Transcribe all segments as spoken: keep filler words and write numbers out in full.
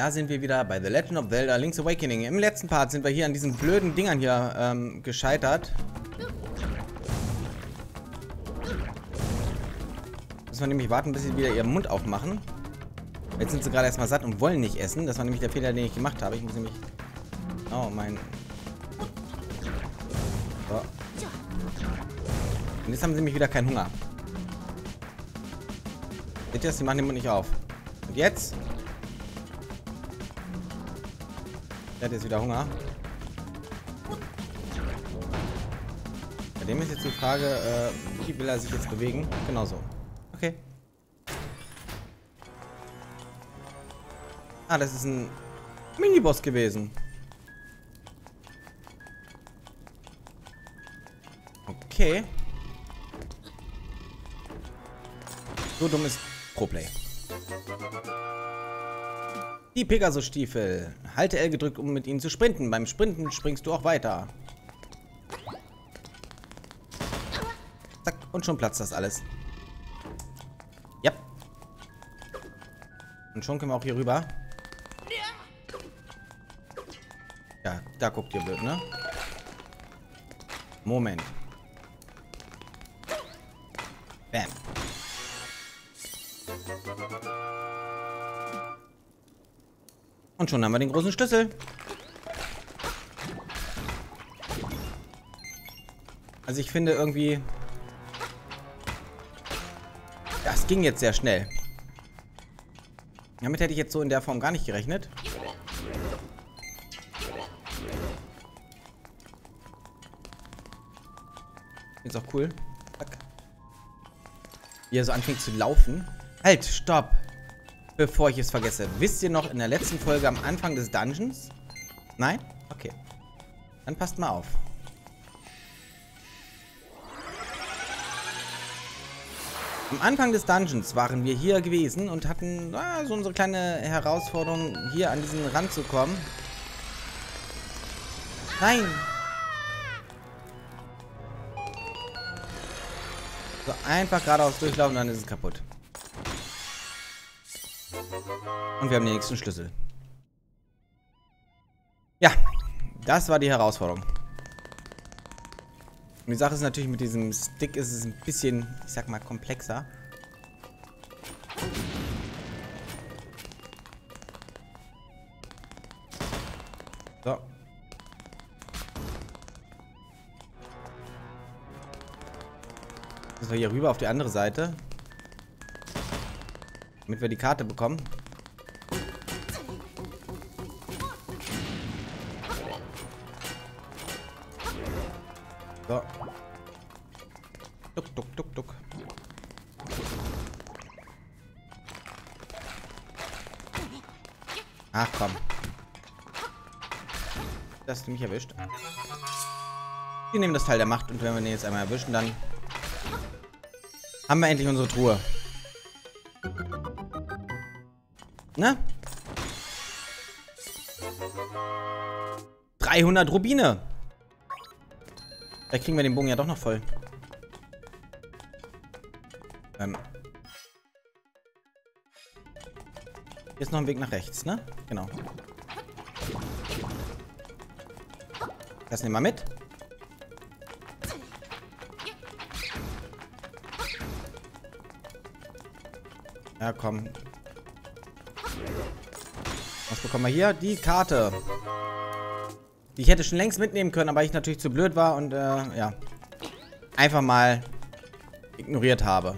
Da sind wir wieder bei The Legend of Zelda Link's Awakening. Im letzten Part sind wir hier an diesen blöden Dingern hier ähm, gescheitert. Müssen wir nämlich warten, bis sie wieder ihren Mund aufmachen. Jetzt sind sie gerade erstmal satt und wollen nicht essen. Das war nämlich der Fehler, den ich gemacht habe. Ich muss nämlich... Oh, mein... So. Und jetzt haben sie nämlich wieder keinen Hunger. Seht ihr das? Die machen den Mund nicht auf. Und jetzt... Der hat jetzt wieder Hunger. Bei dem ist jetzt die Frage, äh, wie will er sich jetzt bewegen? Genau so. Okay. Ah, das ist ein Miniboss gewesen. Okay. So dumm ist Troplay. Die Pegasus-Stiefel. Halte L gedrückt, um mit ihnen zu sprinten. Beim Sprinten springst du auch weiter. Zack, und schon platzt das alles. Ja. Und schon können wir auch hier rüber. Ja, da guckt ihr blöd, ne? Moment. Bam. Und schon haben wir den großen Schlüssel. Also ich finde irgendwie... Das ging jetzt sehr schnell. Damit hätte ich jetzt so in der Form gar nicht gerechnet. Ist auch cool. Zack. Wie er so anfängt zu laufen. Halt, stopp! Bevor ich es vergesse. Wisst ihr noch in der letzten Folge am Anfang des Dungeons? Nein? Okay. Dann passt mal auf. Am Anfang des Dungeons waren wir hier gewesen und hatten ah, so unsere kleine Herausforderung, hier an diesen Rand zu kommen. Nein! So einfach geradeaus durchlaufen, dann ist es kaputt. Und wir haben den nächsten Schlüssel. Ja, das war die Herausforderung. Und die Sache ist natürlich, mit diesem Stick ist es ein bisschen, ich sag mal, komplexer. So. Müssen wir hier rüber auf die andere Seite. Damit wir die Karte bekommen. So. Duck, duck, duck, duck. Ach komm. Das hast du mich erwischt. Wir nehmen das Teil der Macht und wenn wir den jetzt einmal erwischen, dann haben wir endlich unsere Truhe. Ne? dreihundert Rubine. Da kriegen wir den Bogen ja doch noch voll. Ähm. Hier ist noch ein Weg nach rechts, ne? Genau. Das nehmen wir mit. Ja, komm. Was bekommen wir hier? Die Karte. Die ich hätte schon längst mitnehmen können, aber ich natürlich zu blöd war und, äh, ja. Einfach mal ignoriert habe.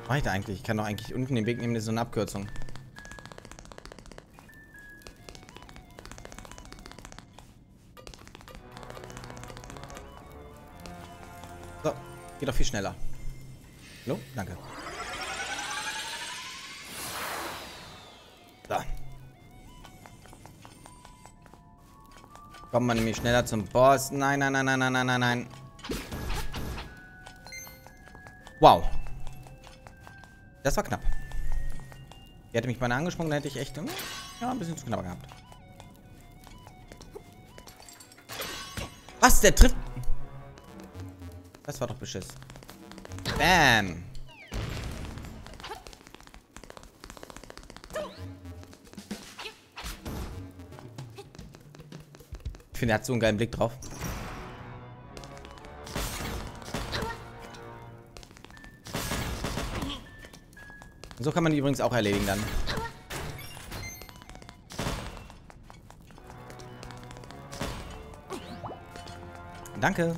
Was mache ich da eigentlich? Ich kann doch eigentlich unten den Weg nehmen, das ist so eine Abkürzung. So, geht doch viel schneller. Hallo? Danke. So. Kommt man nämlich schneller zum Boss. Nein, nein, nein, nein, nein, nein, nein, nein. Wow. Das war knapp. Die hätte mich beinahe angesprungen, da hätte ich echt hm, ja, ein bisschen zu knapp gehabt. Was? Der trifft... Das war doch beschissen. Bam! Ich finde, er hat so einen geilen Blick drauf. So kann man die übrigens auch erledigen dann. Danke.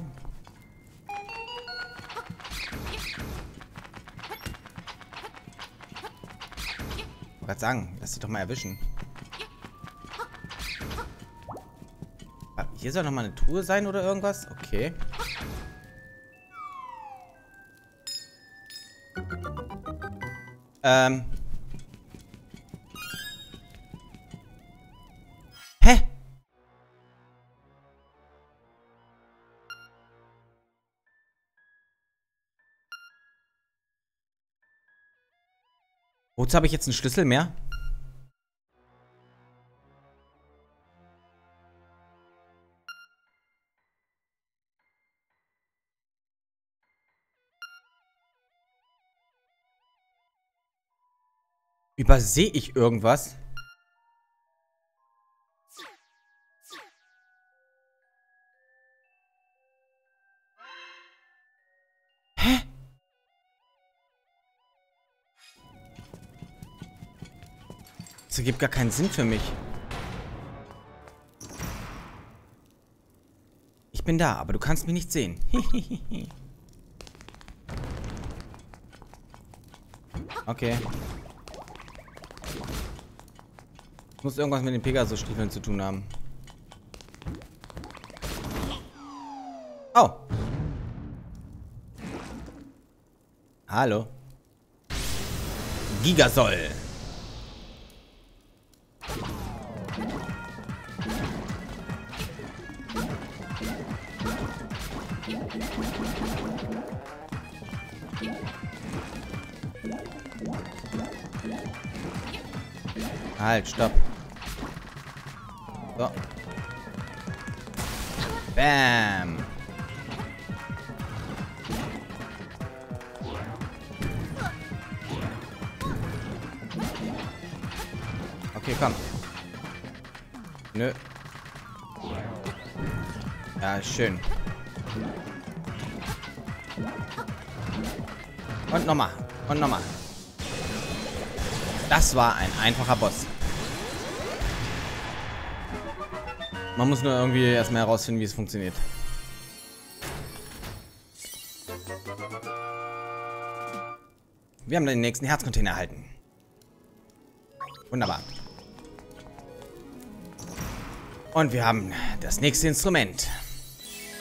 Ich wollte gerade sagen, lass dich doch mal erwischen. Hier soll noch mal eine Truhe sein oder irgendwas? Okay. Ähm. Hä? Wozu habe ich jetzt einen Schlüssel mehr? Übersehe ich irgendwas? Hä? Das ergibt gar keinen Sinn für mich. Ich bin da, aber du kannst mich nicht sehen. Okay. Muss irgendwas mit den Pegasus-Stiefeln zu tun haben. Oh. Hallo. Gigasol. Halt, stopp. So. Bam. Okay, komm. Nö. Ja, schön. Und nochmal. Und nochmal. Das war ein einfacher Boss. Man muss nur irgendwie erstmal herausfinden, wie es funktioniert. Wir haben den nächsten Herzcontainer erhalten. Wunderbar. Und wir haben das nächste Instrument.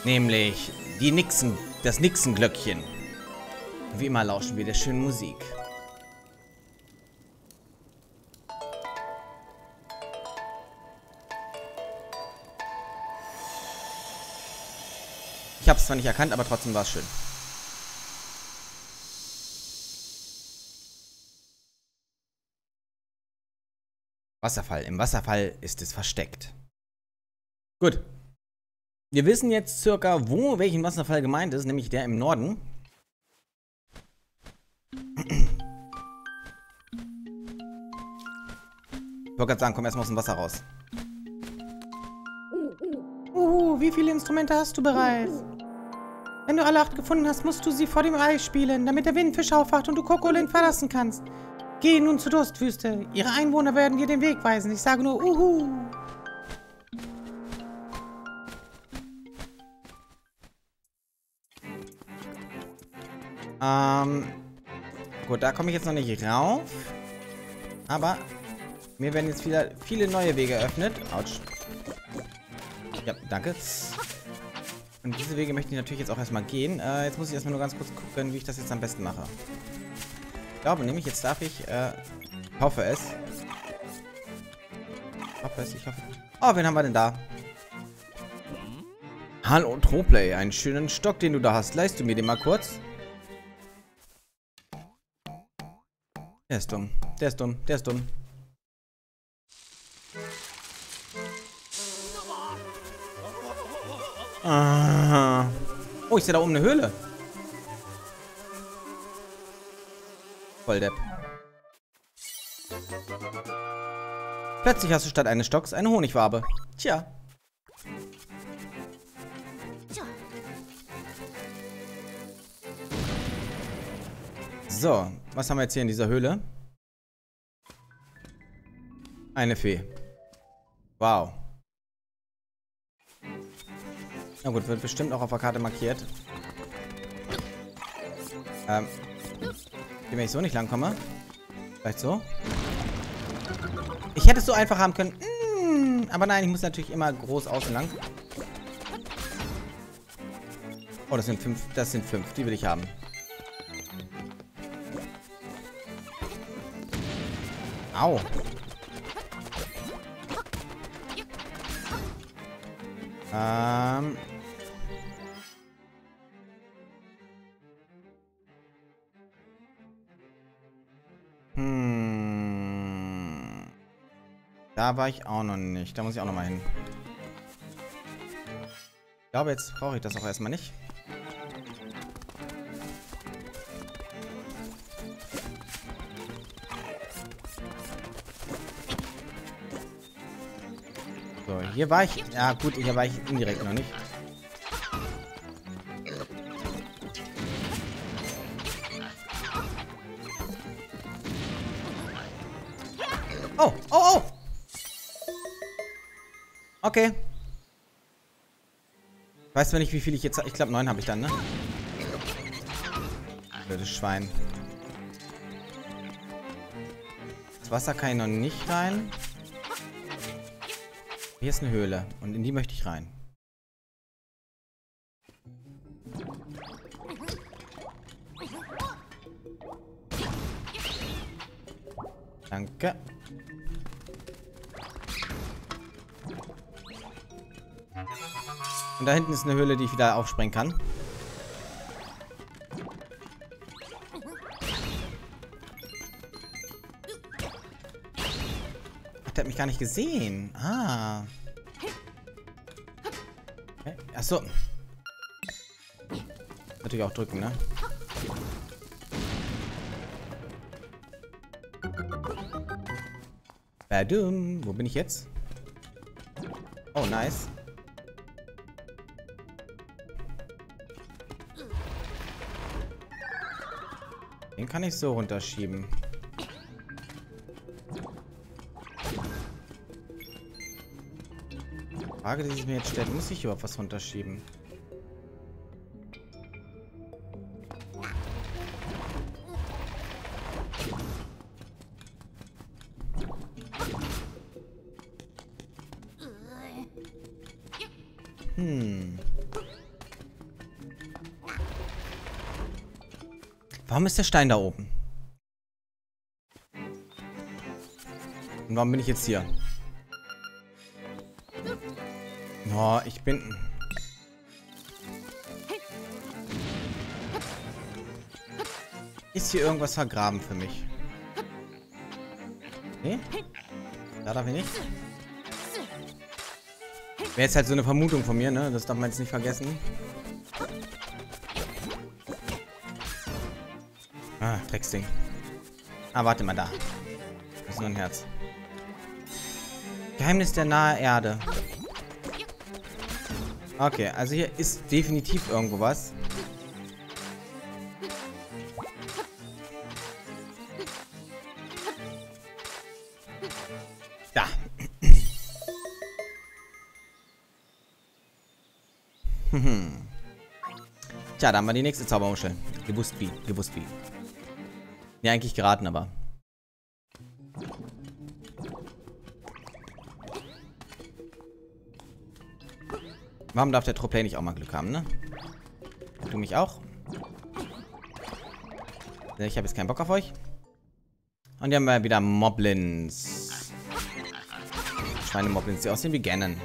Nämlich die Nixen, das Nixen-Glöckchen. Wie immer lauschen wir der schönen Musik. Ich habe es zwar nicht erkannt, aber trotzdem war es schön. Wasserfall. Im Wasserfall ist es versteckt. Gut. Wir wissen jetzt circa, wo welchen Wasserfall gemeint ist, nämlich der im Norden. Ich wollte gerade sagen, komm erstmal aus dem Wasser raus. Uhu, wie viele Instrumente hast du bereits? Wenn du alle acht gefunden hast, musst du sie vor dem Ei spielen, damit der Windfisch aufwacht und du Kokolin verlassen kannst. Geh nun zur Durstwüste. Ihre Einwohner werden dir den Weg weisen. Ich sage nur Uhu. Ähm. Gut, da komme ich jetzt noch nicht rauf. Aber mir werden jetzt wieder viele neue Wege eröffnet. Autsch. Ja, danke. Und diese Wege möchte ich natürlich jetzt auch erstmal gehen. Äh, jetzt muss ich erstmal nur ganz kurz gucken, wie ich das jetzt am besten mache. Ich glaube nämlich, jetzt darf ich, äh, hoffe es. Ich hoffe es, ich hoffe es. Oh, wen haben wir denn da? Hallo, Troplay, einen schönen Stock, den du da hast. Leihst du mir den mal kurz? Der ist dumm, der ist dumm, der ist dumm. Ah. Oh, ich sehe da oben eine Höhle. Volldepp. Plötzlich hast du statt eines Stocks eine Honigwabe. Tja. So, was haben wir jetzt hier in dieser Höhle? Eine Fee. Wow. Na gut, wird bestimmt auch auf der Karte markiert. Ähm. Wenn ich so nicht langkomme. Vielleicht so. Ich hätte es so einfach haben können. Mm, aber nein, ich muss natürlich immer groß außen lang. Oh, das sind fünf. Das sind fünf. Die will ich haben. Au. Ähm. Hm. Da war ich auch noch nicht. Da muss ich auch noch mal hin. Ich glaube, jetzt brauche ich das auch erstmal nicht. So, hier war ich... Ja gut, hier war ich indirekt noch nicht. Oh, oh, oh! Okay. Weißt du nicht, wie viel ich jetzt... Ich glaube, neun habe ich dann, ne? Blödes Schwein. Das Wasser kann ich noch nicht rein. Hier ist eine Höhle. Und in die möchte ich rein. Danke. Und da hinten ist eine Höhle, die ich wieder aufsprengen kann. Ach, der hat mich gar nicht gesehen. Ah. Okay. Achso. Natürlich auch drücken, ne? Badum. Wo bin ich jetzt? Oh, nice. Den kann ich so runterschieben. Die Frage, die sich mir jetzt stellt, muss ich überhaupt was runterschieben? Hm. Warum ist der Stein da oben? Und warum bin ich jetzt hier? Oh, ich bin... Ist hier irgendwas vergraben für mich? Nee? Da darf ich nicht. Wäre jetzt halt so eine Vermutung von mir, ne? Das darf man jetzt nicht vergessen. Ah, Drecksding. Ah, warte mal, da. Das ist nur ein Herz. Geheimnis der nahen Erde. Okay, also hier ist definitiv irgendwo was. Da. Tja, da haben wir die nächste Zaubermuschel. Gewusst wie, gewusst wie. Ja, eigentlich geraten, aber... Warum darf der Troplay nicht auch mal Glück haben, ne? Du mich auch? Ich habe jetzt keinen Bock auf euch. Und hier haben wir wieder Moblins. Schweine-Moblins, die aussehen wie Ganon.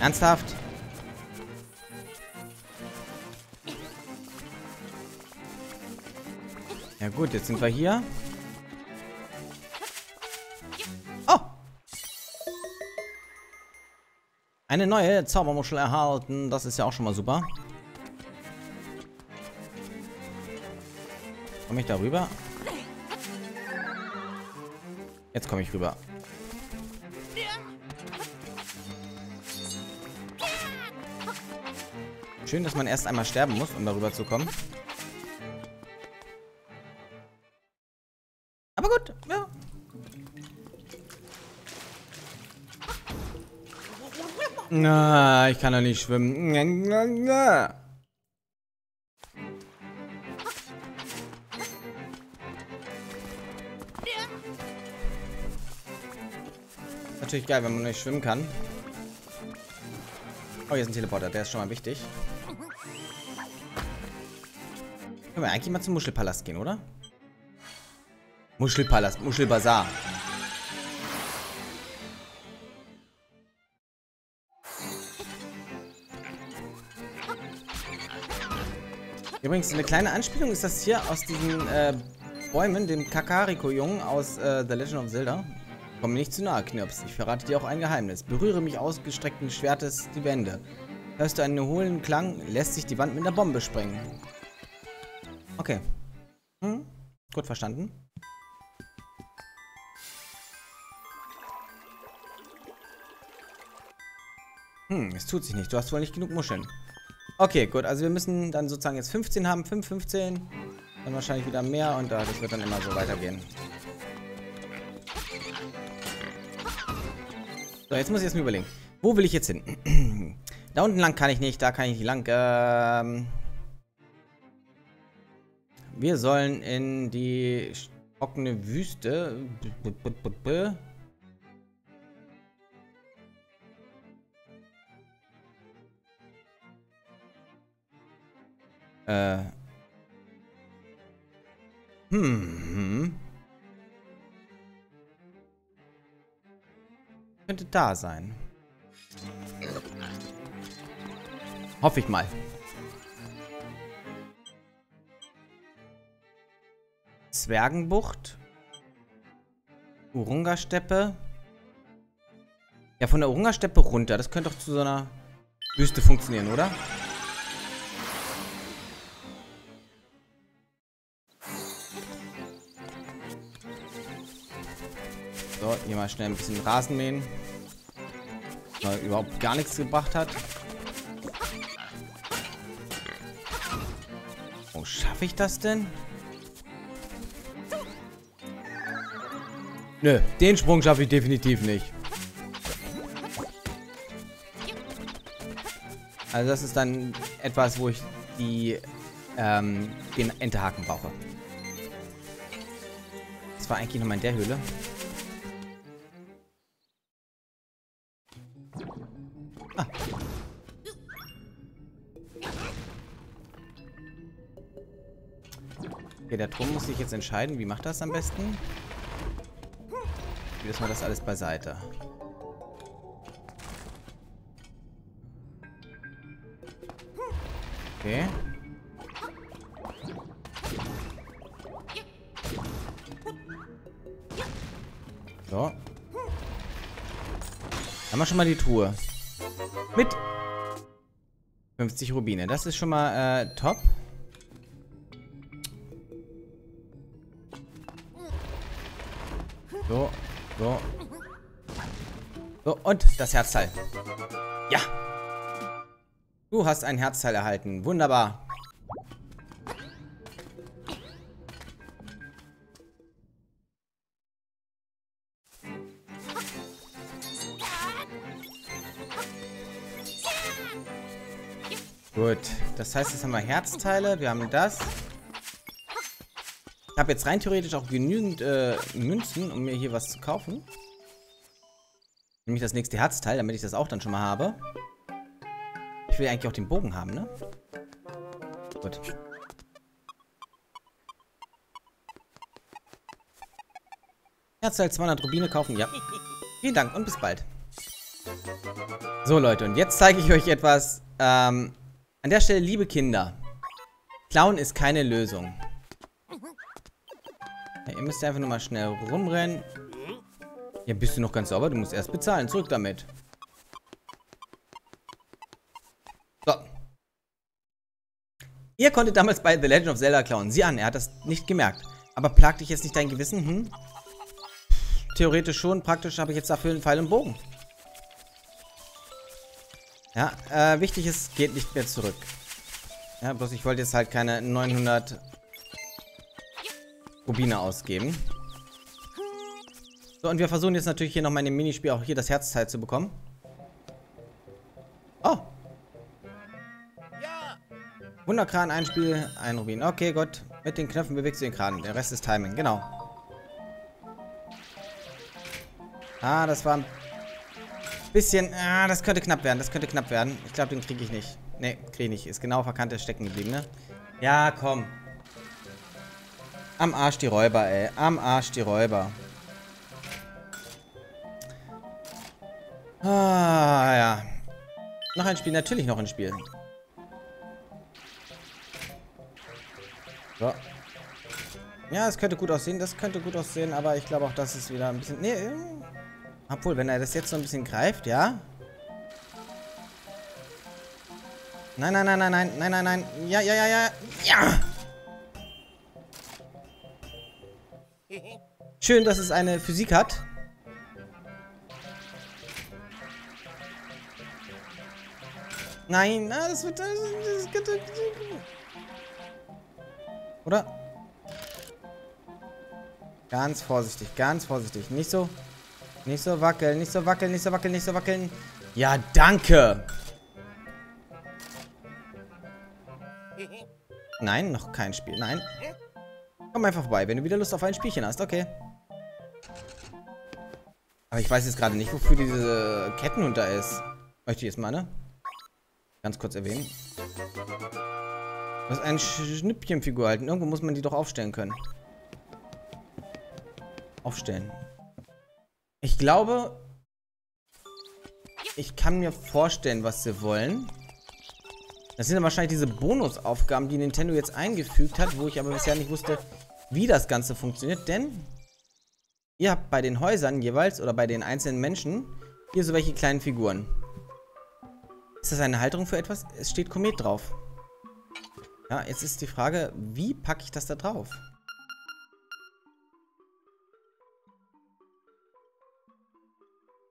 Ernsthaft? Ja gut, jetzt sind wir hier. Eine neue Zaubermuschel erhalten. Das ist ja auch schon mal super. Komme ich da rüber? Jetzt komme ich rüber. Schön, dass man erst einmal sterben muss, um darüber zu kommen. Aber gut, ja. Na, ich kann doch nicht schwimmen. Na, na, na. Natürlich geil, wenn man nicht schwimmen kann. Oh, hier ist ein Teleporter, der ist schon mal wichtig. Können wir eigentlich mal zum Muschelpalast gehen, oder? Muschelpalast, Muschelbazar. Übrigens, eine kleine Anspielung ist das hier aus diesen äh, Bäumen, dem Kakariko-Jungen aus äh, The Legend of Zelda. Komm mir nicht zu nahe, Knirps. Ich verrate dir auch ein Geheimnis. Berühre mich ausgestreckten Schwertes die Wände. Hörst du einen hohlen Klang, lässt sich die Wand mit einer Bombe sprengen. Okay. Hm? Gut verstanden. Hm, es tut sich nicht. Du hast wohl nicht genug Muscheln. Okay, gut, also wir müssen dann sozusagen jetzt fünfzehn haben, fünf, fünfzehn, dann wahrscheinlich wieder mehr und uh, das wird dann immer so weitergehen. So, jetzt muss ich jetzt mir überlegen, wo will ich jetzt hin? Da unten lang kann ich nicht, da kann ich nicht lang. Ähm, wir sollen in die trockene Wüste. B -b -b -b -b Äh. Hm. Könnte da sein. Hoffe ich mal. Zwergenbucht. Urungasteppe. Ja, von der Urungasteppe runter. Das könnte doch zu so einer Wüste funktionieren, oder? So, hier mal schnell ein bisschen Rasen mähen. Weil überhaupt gar nichts gebracht hat. Oh, schaffe ich das denn? Nö, den Sprung schaffe ich definitiv nicht. Also das ist dann etwas, wo ich die, ähm, den Enterhaken brauche. Das war eigentlich nochmal in der Höhle. Okay, der Turm muss sich jetzt entscheiden, wie macht das am besten? Wie lassen wir das alles beiseite? Okay. So. Haben wir schon mal die Truhe. Mit fünfzig Rubine. Das ist schon mal äh, top. So, so. So, und das Herzteil. Ja. Du hast ein Herzteil erhalten. Wunderbar. Gut. Das heißt, jetzt haben wir Herzteile. Wir haben das. Ich habe jetzt rein theoretisch auch genügend äh, Münzen, um mir hier was zu kaufen. Nämlich das nächste Herzteil, damit ich das auch dann schon mal habe. Ich will eigentlich auch den Bogen haben, ne? Gut. Herzteil zweihundert Rubine kaufen, ja. Vielen Dank und bis bald. So Leute, und jetzt zeige ich euch etwas. Ähm, an der Stelle, liebe Kinder. Klauen ist keine Lösung. Ja, ihr müsst einfach nur mal schnell rumrennen. Ja, bist du noch ganz sauber? Du musst erst bezahlen. Zurück damit. Ihr konntet damals bei The Legend of Zelda klauen. Sieh an, er hat das nicht gemerkt. Aber plagt dich jetzt nicht dein Gewissen? Hm? Theoretisch schon, praktisch habe ich jetzt dafür einen Pfeil und Bogen. Ja, äh, wichtig ist, geht nicht mehr zurück. Ja, bloß ich wollte jetzt halt keine neunhundert Rubine ausgeben. So, und wir versuchen jetzt natürlich hier noch mal in dem Minispiel auch hier das Herzteil zu bekommen. Oh! Wunderkran, ein Spiel, ein Rubin. Okay, gut. Mit den Knöpfen bewegst du den Kran. Der Rest ist Timing, genau. Ah, das war ein bisschen... Ah, das könnte knapp werden, das könnte knapp werden. Ich glaube, den kriege ich nicht. Ne, kriege ich nicht. Ist genau verkannt, der stecken geblieben, ne? Ja, komm. Am Arsch die Räuber, ey. Am Arsch die Räuber. Ah, ja. Noch ein Spiel, natürlich noch ein Spiel. So. Ja, es könnte gut aussehen, das könnte gut aussehen, aber ich glaube auch, das ist wieder ein bisschen... Nee, obwohl, wenn er das jetzt so ein bisschen greift, ja? Nein, nein, nein, nein, nein, nein, nein, nein, ja, ja, ja, ja, ja! Schön, dass es eine Physik hat. Nein, das wird... Oder? Ganz vorsichtig, ganz vorsichtig. Nicht so... Nicht so wackeln, nicht so wackeln, nicht so wackeln, nicht so wackeln. Ja, danke! Nein, noch kein Spiel, nein. Komm einfach vorbei, wenn du wieder Lust auf ein Spielchen hast, okay. Aber ich weiß jetzt gerade nicht, wofür diese Kettenhund da ist. Möchte ich jetzt mal, ne? Ganz kurz erwähnen. Du hast eine Schnippchenfigur halten. Irgendwo muss man die doch aufstellen können. Aufstellen. Ich glaube... Ich kann mir vorstellen, was sie wollen. Das sind dann wahrscheinlich diese Bonusaufgaben, die Nintendo jetzt eingefügt hat, wo ich aber bisher nicht wusste, wie das Ganze funktioniert. Denn ihr habt bei den Häusern jeweils oder bei den einzelnen Menschen hier so welche kleinen Figuren. Ist das eine Halterung für etwas? Es steht Komet drauf. Ja, jetzt ist die Frage, wie packe ich das da drauf?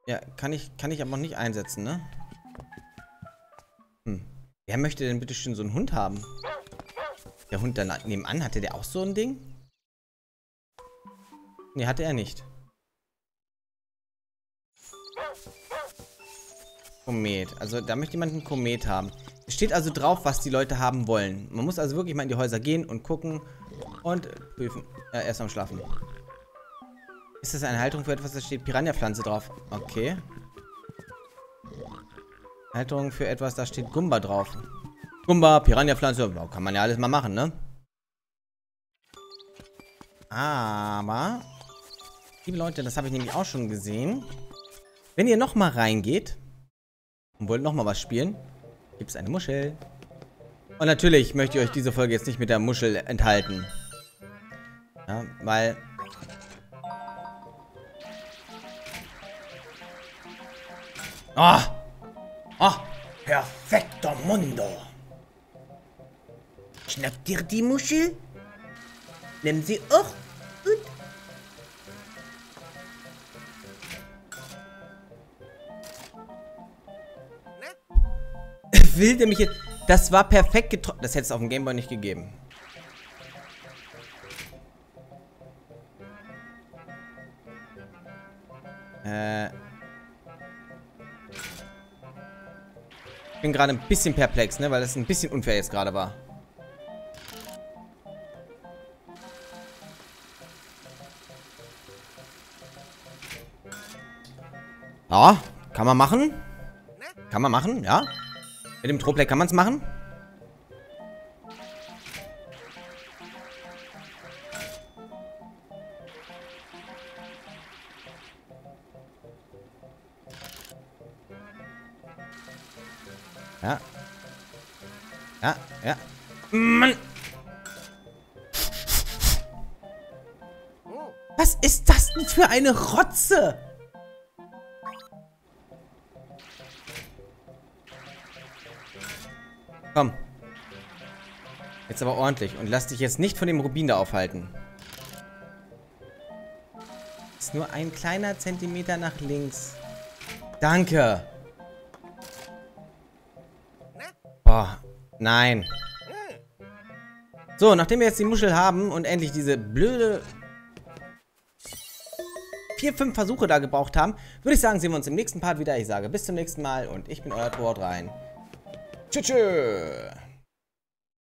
Ja, kann ich, kann ich aber noch nicht einsetzen, ne? Hm. Wer möchte denn bitte schön so einen Hund haben? Der Hund da nebenan, hatte der auch so ein Ding? Ne, hatte er nicht. Komet. Also da möchte jemand einen Komet haben. Es steht also drauf, was die Leute haben wollen. Man muss also wirklich mal in die Häuser gehen und gucken und prüfen. Äh, erst am Schlafen. Ist das eine Halterung für etwas? Da steht Piranha-Pflanze drauf. Okay. Halterung für etwas, da steht Gumba drauf. Gumba, Piranha-Pflanze, kann man ja alles mal machen, ne? Aber, liebe Leute, das habe ich nämlich auch schon gesehen. Wenn ihr nochmal reingeht und wollt nochmal was spielen, gibt es eine Muschel. Und natürlich möchte ich euch diese Folge jetzt nicht mit der Muschel enthalten. Ja, weil... Ah! Ah! Perfekter Mundo! Schnappt dir die Muschel? Nimm sie auch! Gut. Will der mich jetzt... Das war perfekt getroffen. Das hätte es auf dem Gameboy nicht gegeben. Äh... Ich bin gerade ein bisschen perplex, ne? Weil das ein bisschen unfair jetzt gerade war. Ja, kann man machen. Kann man machen, ja. Mit dem Troplay kann man es machen. Ja. Ja, ja. Mann! Was ist das denn für eine Rotze? Komm. Jetzt aber ordentlich. Und lass dich jetzt nicht von dem Rubin da aufhalten. Ist nur ein kleiner Zentimeter nach links. Danke. Boah, nein. So, nachdem wir jetzt die Muschel haben und endlich diese blöde... vier, fünf Versuche da gebraucht haben, würde ich sagen, sehen wir uns im nächsten Part wieder. Ich sage bis zum nächsten Mal und ich bin euer Troplay. Tschüss.